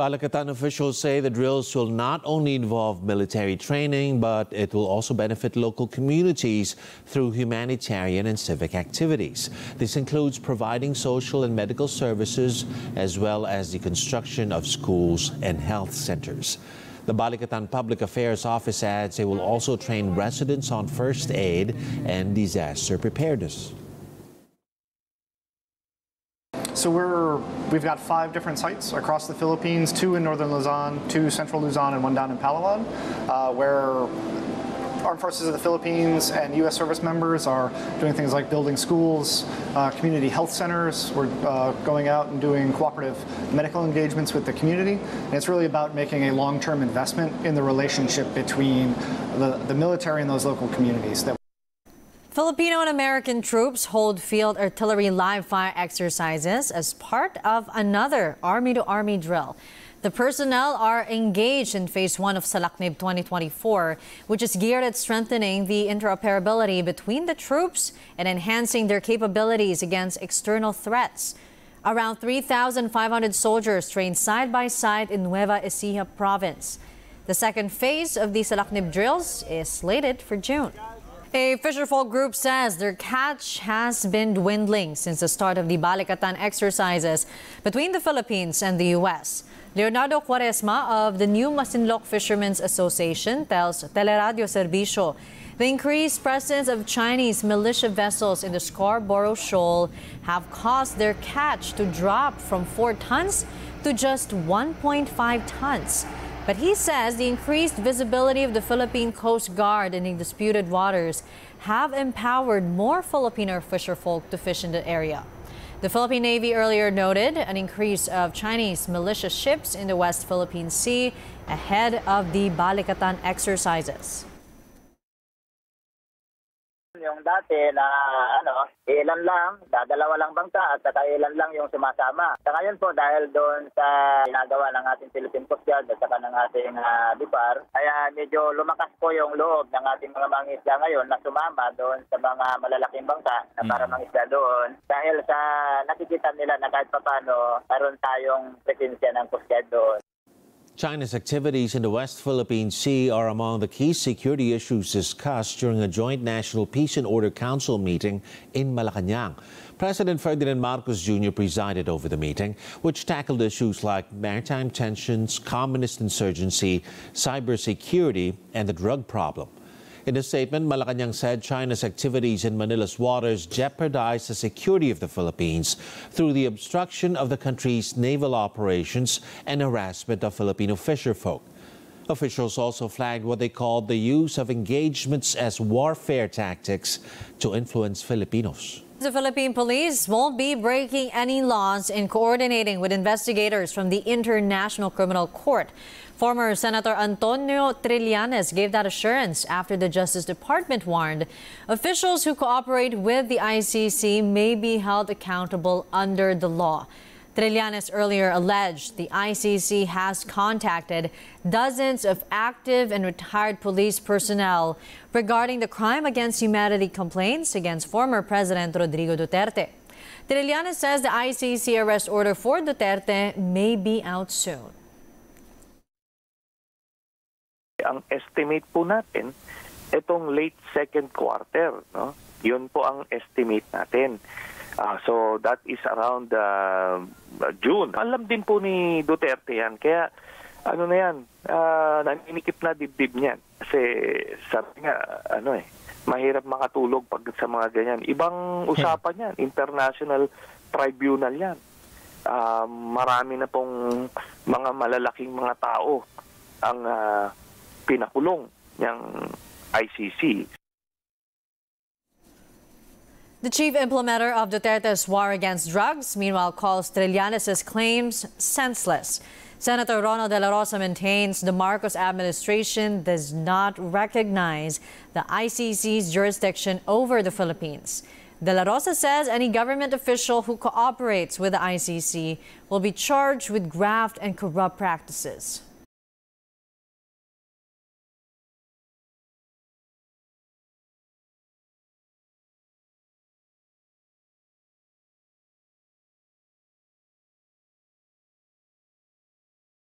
Balikatan officials say the drills will not only involve military training, but it will also benefit local communities through humanitarian and civic activities. This includes providing social and medical services, as well as the construction of schools and health centers. The Balikatan Public Affairs Office adds they will also train residents on first aid and disaster preparedness. So we've got 5 different sites across the Philippines, 2 in northern Luzon, 2 central Luzon, and 1 down in Palawan, where Armed Forces of the Philippines and U.S. service members are doing things like building schools, community health centers. We're going out and doing cooperative medical engagements with the community. And it's really about making a long-term investment in the relationship between the military and those local communities. Filipino and American troops hold field artillery live fire exercises as part of another army-to-army drill. The personnel are engaged in Phase 1 of Salaknib 2024, which is geared at strengthening the interoperability between the troops and enhancing their capabilities against external threats. Around 3,500 soldiers trained side-by-side in Nueva Ecija province. The second phase of the Salaknib drills is slated for June. A fisherfolk group says their catch has been dwindling since the start of the Balikatan exercises between the Philippines and the U.S. Leonardo Quaresma of the New Masinloc Fishermen's Association tells Teleradio Servicio the increased presence of Chinese militia vessels in the Scarborough Shoal have caused their catch to drop from 4 tons to just 1.5 tons. But he says the increased visibility of the Philippine Coast Guard in the disputed waters have empowered more Filipino fisherfolk to fish in the area. The Philippine Navy earlier noted an increase of Chinese militia ships in the West Philippine Sea ahead of the Balikatan exercises. Yung dati na ilan lang, dalawa lang bangka at saka ilan lang yung sumasama. Sa ngayon po dahil doon sa ginagawa ng ating Philippine Coast Guard at saka ng ating Bipar, kaya medyo lumakas po yung loob ng ating mga mangisda ngayon na sumama doon sa mga malalaking bangka na para mangisda doon. Dahil sa nakikita nila na kahit papano, karoon tayong presensya ng Coast Guard doon. China's activities in the West Philippine Sea are among the key security issues discussed during a joint National Peace and Order Council meeting in Malacañang. President Ferdinand Marcos Jr. presided over the meeting, which tackled issues like maritime tensions, communist insurgency, cybersecurity, and the drug problem. In a statement, Malacañang said China's activities in Manila's waters jeopardize the security of the Philippines through the obstruction of the country's naval operations and harassment of Filipino fisherfolk. Officials also flagged what they called the use of engagements as warfare tactics to influence Filipinos. The Philippine police won't be breaking any laws in coordinating with investigators from the International Criminal Court. Former Senator Antonio Trillanes gave that assurance after the Justice Department warned officials who cooperate with the ICC may be held accountable under the law. Trillanes earlier alleged the ICC has contacted dozens of active and retired police personnel regarding the crime against humanity complaints against former President Rodrigo Duterte. Trillanes says the ICC arrest order for Duterte may be out soon. Ang estimate po natin, itong late second quarter, no? Yun po ang estimate natin. So that is around June. Alam din po ni Duterte yan. Kaya ano na yan, naninikip na dibdib niyan. Kasi sabi nga, mahirap makatulog pag sa mga ganyan. Ibang usapan yan, international tribunal yan. Marami na pong mga malalaking mga tao ang pinakulong ng ICC. The chief implementer of Duterte's war against drugs, meanwhile, calls Trillanes' claims senseless. Senator Ronald De La Rosa maintains the Marcos administration does not recognize the ICC's jurisdiction over the Philippines. De La Rosa says any government official who cooperates with the ICC will be charged with graft and corrupt practices.